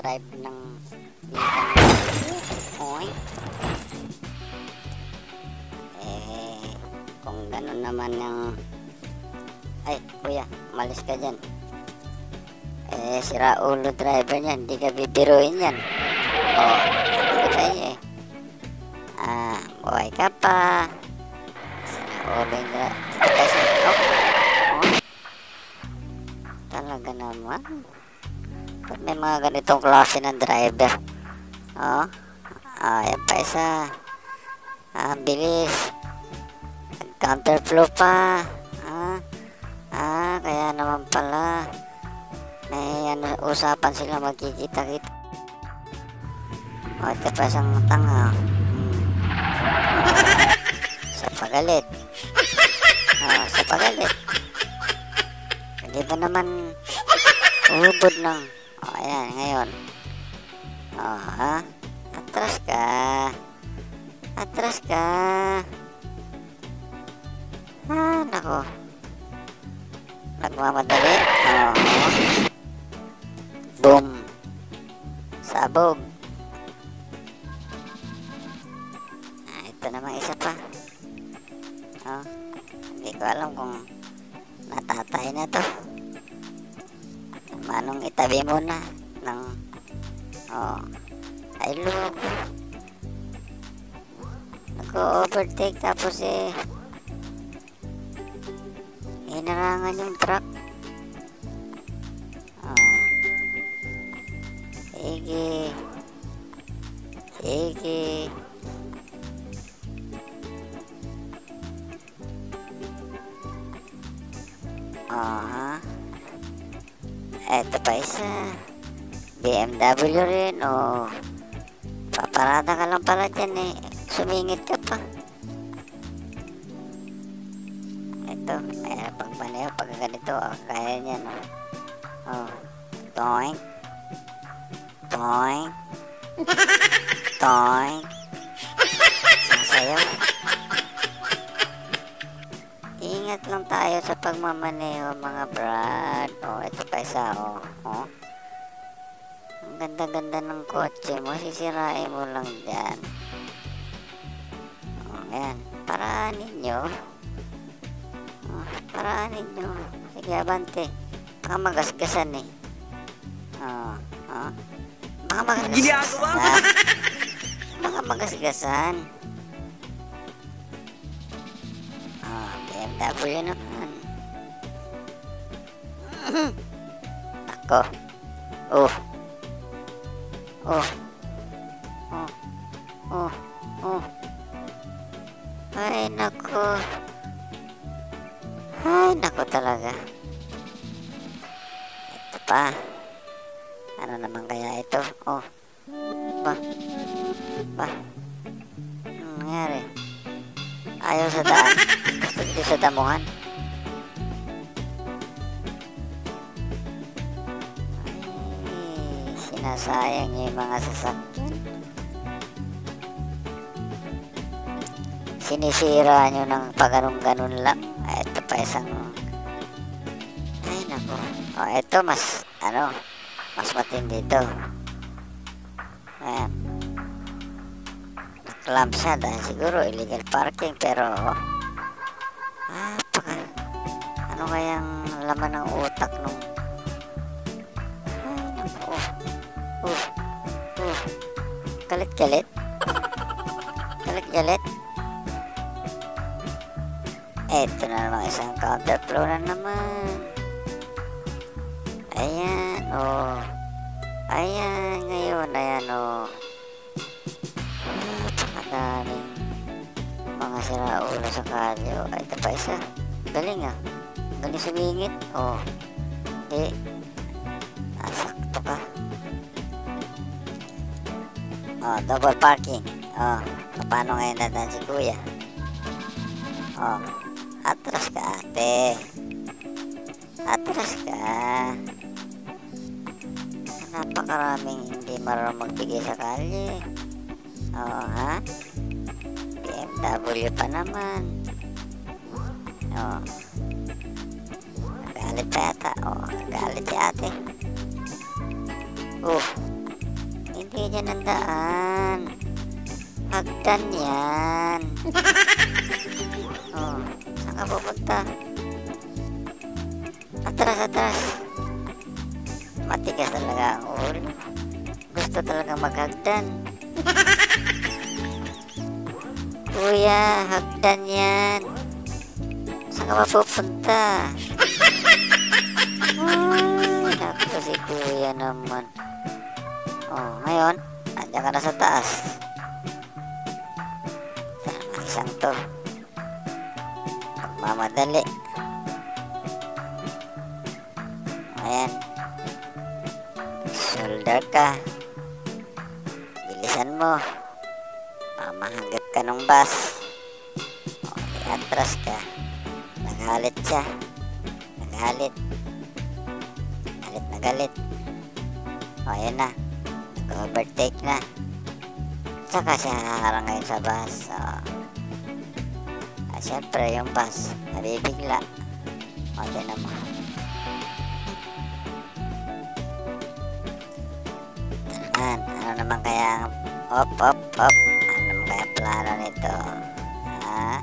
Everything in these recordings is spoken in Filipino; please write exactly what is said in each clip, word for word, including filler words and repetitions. mag-drive ng oy. Eh, kung ganun naman ng ay, kuya, malis ka dyan. Eh, sira ulo driver niyan, hindi ka bibiruin yan. Oh, sabi ko sa'yo eh. Ah, buhay ka pa. Sira ulo yung driver. Oh. Talaga naman. Ba't may mga ganitong klase ng driver? Oh, ah, yan pa isa. Ah, bilis. Counterflow pa. Ah, ah, kaya naman pala. May ano, usapan sila magkikita-kita. O, ito pa isang tanga. Hmm. Sa pagalit. O, sa pagalit. Hindi ba naman ubod ng... O, ayan, ngayon. O, ha? Atras ka. Atras ka. Ah, nako. Nagmamadali. O, boom. Sabog. Ah, ito namang isa pa. Oh, hindi ko alam kung natatay na to. Manong itabi muna ng oh, ay look. Nag-overtake tapos eh inarangan yung truck. Sige. Sige. Aha. Eto pa isa. B M W rin. O. Paparada ka lang pala dyan eh. Sumingit ka pa. Eto. May pagmalayo. Pag ganito. Oh, kaya niya no. O. Doink. Toink. Toink. Sasayaw. Ingat lang tayo sa pagmamaneho mga brad. O, oh, ito pa isa. O, oh. Oh. Ang ganda-ganda ng kotse mo. Sisirain mo lang dyan. O, oh, ayan. Paraanin nyo. O, oh, paraanin nyo. Sige, abante. Baka magasgasan eh. O, oh, o. Oh. Baka magasgasan. Baka magasgasan. Oh, B M W naman. Ako. Oh. Oh. Oh. Oh. Oh. Ay, naku. Ay, naku talaga. Ito pa. Ano naman kaya ito? Oh. Ba. Ba. Anong nangyari? Ayaw sa daan. Gusto dito sa damuhan. Ay, sinasayang niyo yung mga sasakyan. Sinisira niyo ng pag-anong-ganon lang. Ay, ito pa isang... Ay, naku. Oh, ito mas... Ano... Mas matindi ito. Ayan. Naklamp siya dahil siguro illegal parking pero ah, baka ano kayang laman ng utak nung ay naku oh oh oh galit-galit galit-galit eto na naman isang counterflow na naman ayan. Oh, ayan, ngayon, ayan, oh. Napakadaming mga siraulo sa kalyo. Ay, ito pa isa. Galing, ah. Galing sumingit. Oh, hindi. Nasakto ka. Oh, double parking. Oh, paano ngayon natin si kuya? Oh, atras ka, ate. Atras ka. Napakaraming hindi marunong magbigay sa kalye. Oo, ha? B M W pa naman. Oo. Galit pa yata. Oo, galit si ate. Oo, Jangan Agdan yan. Oh, saka pupunta? Atras, atras. Matigas talaga ang uri. Gusto talaga mag-hagdan. Kuya, hagdan yan. Saka mapupunta? Ay, naku si kuya naman. Oh, ngayon, nandiyan ka na sa taas. Isang to. Mamadali. Ayan. Shoulder ka. Bilisan mo. Mamahanggat ka ng bus. Okay, atras ka. Naghalit siya. Naghalit. Galit na galit. O, ayan na. Nag-overtake na. Saka siya nakaharang ngayon sa bus. O. Siyempre yung bus, nabibigla. Mali naman. Tangan, ano naman kaya? Op, op, op. Ano naman kaya plano nito? Ha?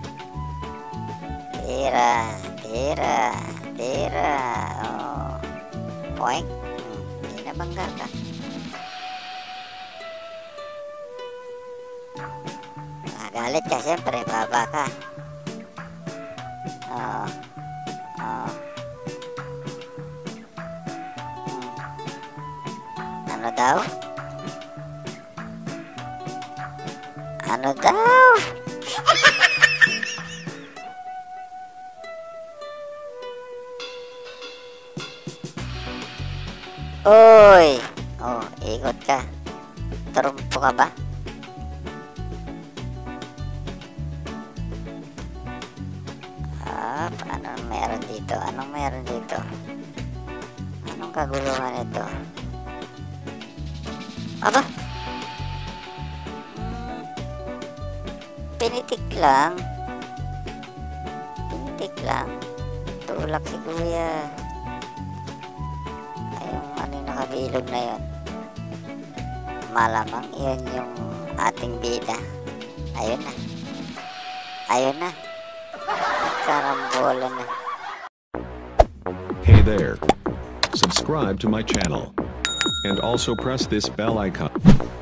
Tira, tira, tira. Oh. Poink. Hindi na bangga ka. Nagalit ka siyempre, baba ka. Oh, oh. Hmm. Ano daw? Ano daw? Uy! Oh, ikot ka. Trumpo ka ba? Anong meron dito? Anong meron dito? Anong kaguluhan ito? Aba! Hmm. Pinitik lang. Pinitik lang. Tulak si kuya. Ayong ano yung nakabilog na yun. Malamang yun yung ating bida. Ayun na. Ayun na. Hey there. Subscribe to my channel and also press this bell icon.